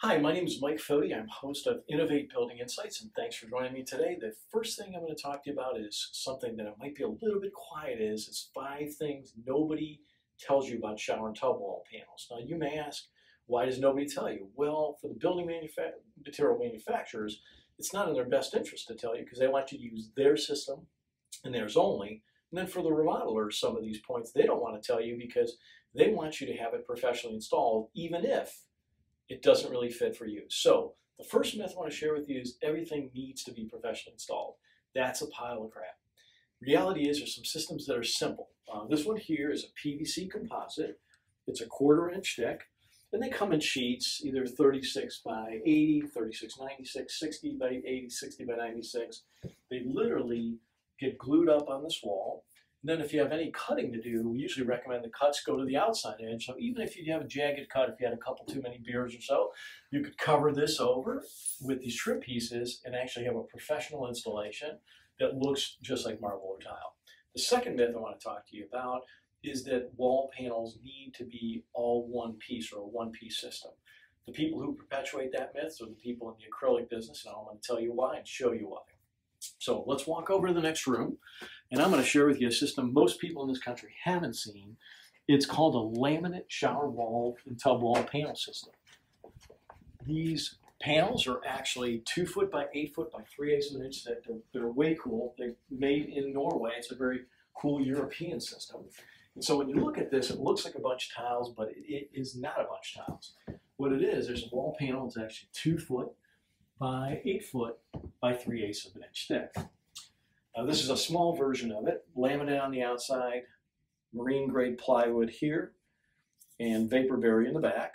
Hi, my name is Mike Foti. I'm host of Innovate Building Insights, and thanks for joining me today. The first thing I'm going to talk to you about is something that might be a little bit quiet. It's 5 things nobody tells you about shower and tub wall panels. Now, you may ask, why does nobody tell you? Well, for the building material manufacturers, it's not in their best interest to tell you because they want you to use their system and theirs only. And then for the remodelers, some of these points they don't want to tell you because they want you to have it professionally installed, even if it doesn't really fit for you. So the first myth I want to share with you is everything needs to be professionally installed. That's a pile of crap. Reality is there's some systems that are simple. This one here is a PVC composite. It's a 1/4 inch thick, and they come in sheets, either 36 by 80, 36, 96, 60 by 80, 60 by 96. They literally get glued up on this wall. And then if you have any cutting to do, we usually recommend the cuts go to the outside edge. So even if you have a jagged cut, if you had a couple too many beers or so, you could cover this over with these strip pieces and actually have a professional installation that looks just like marble or tile. The second myth I want to talk to you about is that wall panels need to be all one piece or a one-piece system. The people who perpetuate that myth are the people in the acrylic business, and I'm going to tell you why and show you why. So let's walk over to the next room, and I'm going to share with you a system most people in this country haven't seen. It's called a laminate shower wall and tub wall panel system. These panels are actually 2 foot by 8 foot by 3/8 of an inch. They're way cool. They're made in Norway. It's a very cool European system. And so when you look at this, it looks like a bunch of tiles, but it is not a bunch of tiles. What it is, there's a wall panel. It's actually 2 foot by 8 foot by 3/8 of an inch thick. Now this is a small version of it, laminate on the outside, marine grade plywood here, and vapor barrier in the back.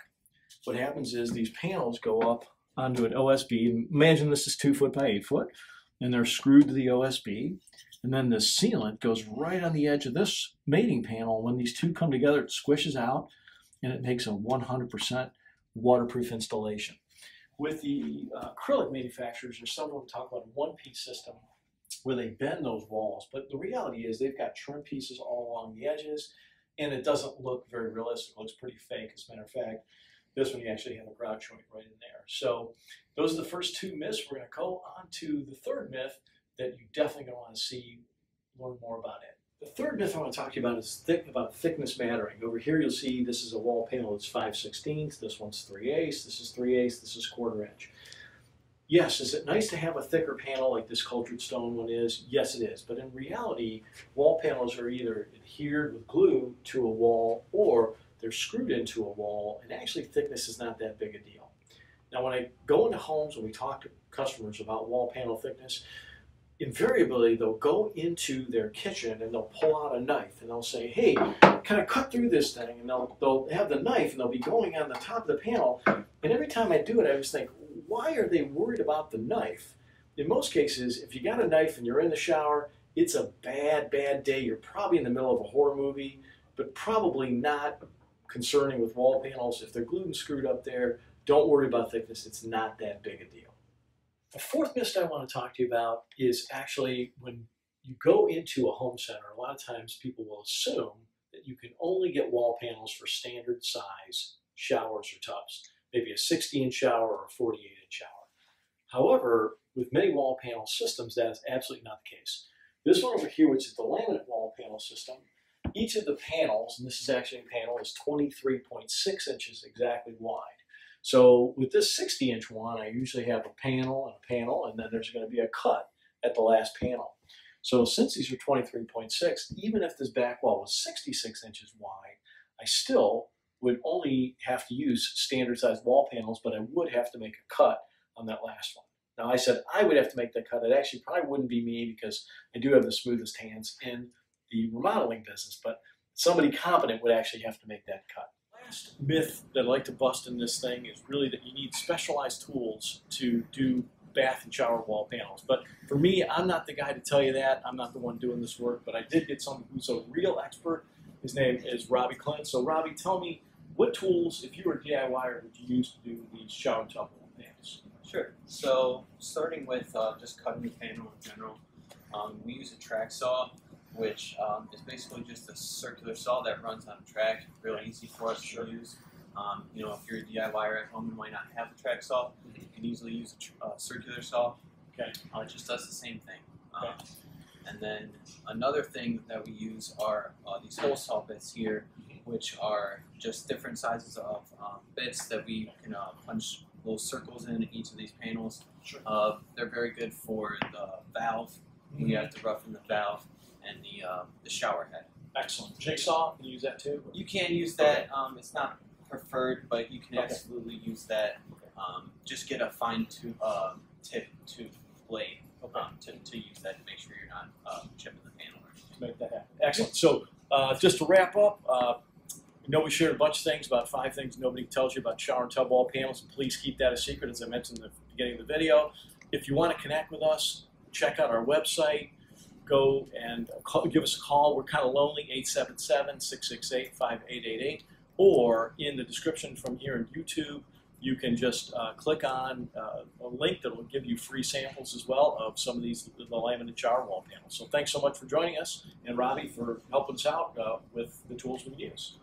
What happens is these panels go up onto an OSB. Imagine this is 2 foot by 8 foot, and they're screwed to the OSB, and then the sealant goes right on the edge of this mating panel. When these two come together, it squishes out, and it makes a 100% waterproof installation. With the acrylic manufacturers, there's some of them talk about a one-piece system where they bend those walls, but the reality is they've got trim pieces all along the edges, and it doesn't look very realistic. It looks pretty fake. As a matter of fact, this one you actually have a grout joint right in there. So those are the first two myths. We're going to go on to the third myth that you definitely going to want to see, learn more about it. The third myth I want to talk to you about is thickness mattering. Over here you'll see this is a wall panel that's 5/16, this one's 3/8, this is 3/8, this is 1/4 inch. Yes, is it nice to have a thicker panel like this cultured stone one is? Yes, it is. But in reality, wall panels are either adhered with glue to a wall or they're screwed into a wall, and actually thickness is not that big a deal. Now when I go into homes and we talk to customers about wall panel thickness, invariably, they'll go into their kitchen and they'll pull out a knife and they'll say, hey, can I cut through this thing? And they'll have the knife and they'll be going on the top of the panel. And every time I do it, I just think, why are they worried about the knife? In most cases, if you got a knife and you're in the shower, it's a bad, bad day. You're probably in the middle of a horror movie, but probably not concerning with wall panels. If they're glued and screwed up there, don't worry about thickness. It's not that big a deal. The fourth myth I want to talk to you about is actually when you go into a home center, a lot of times people will assume that you can only get wall panels for standard size showers or tubs, maybe a 60-inch shower or a 48-inch shower. However, with many wall panel systems, that is absolutely not the case. This one over here, which is the laminate wall panel system, each of the panels, and this is actually a panel, is 23.6 inches exactly wide. So with this 60-inch one, I usually have a panel, and then there's going to be a cut at the last panel. So since these are 23.6, even if this back wall was 66 inches wide, I still would only have to use standard-sized wall panels, but I would have to make a cut on that last one. Now, I said I would have to make that cut. It actually probably wouldn't be me because I do have the smoothest hands in the remodeling business, but somebody competent would actually have to make that cut. Last myth that I like to bust in this thing is really that you need specialized tools to do bath and shower wall panels. But for me, I'm not the guy to tell you that. I'm not the one doing this work, but I did get someone who's a real expert. His name is Robbie Clint. So Robbie, tell me, what tools, if you were a DIYer, would you use to do these shower and tub wall panels? Sure. So starting with just cutting the panel in general, we use a track saw, which is basically just a circular saw that runs on a track. Really easy for us to use. You know, if you're a DIYer at home, you might not have a track saw. You can easily use a circular saw. Okay. It just does the same thing. Okay. And then another thing that we use are these hole saw bits here, which are just different sizes of bits that we can punch little circles in each of these panels. Sure. They're very good for the valve. Mm-hmm. We have to roughen the valve and the shower head. Excellent. Jigsaw, can you use that too? You can use that. Okay. It's not preferred, but you can absolutely use that. Okay. Just get a fine tooth tip to blade. Okay. To use that to make sure you're not chipping the panel or anything. Make that happen. Excellent. So just to wrap up, I know we shared a bunch of things, about 5 things nobody tells you about shower and tub wall panels. Please keep that a secret, as I mentioned at the beginning of the video. If you want to connect with us, check out our website. Go and call, give us a call. We're kind of lonely, 877-668-5888. Or in the description from here on YouTube, you can just click on a link that will give you free samples as well of some of these laminate shower wall panels. So thanks so much for joining us, and Robbie for helping us out with the tools we use.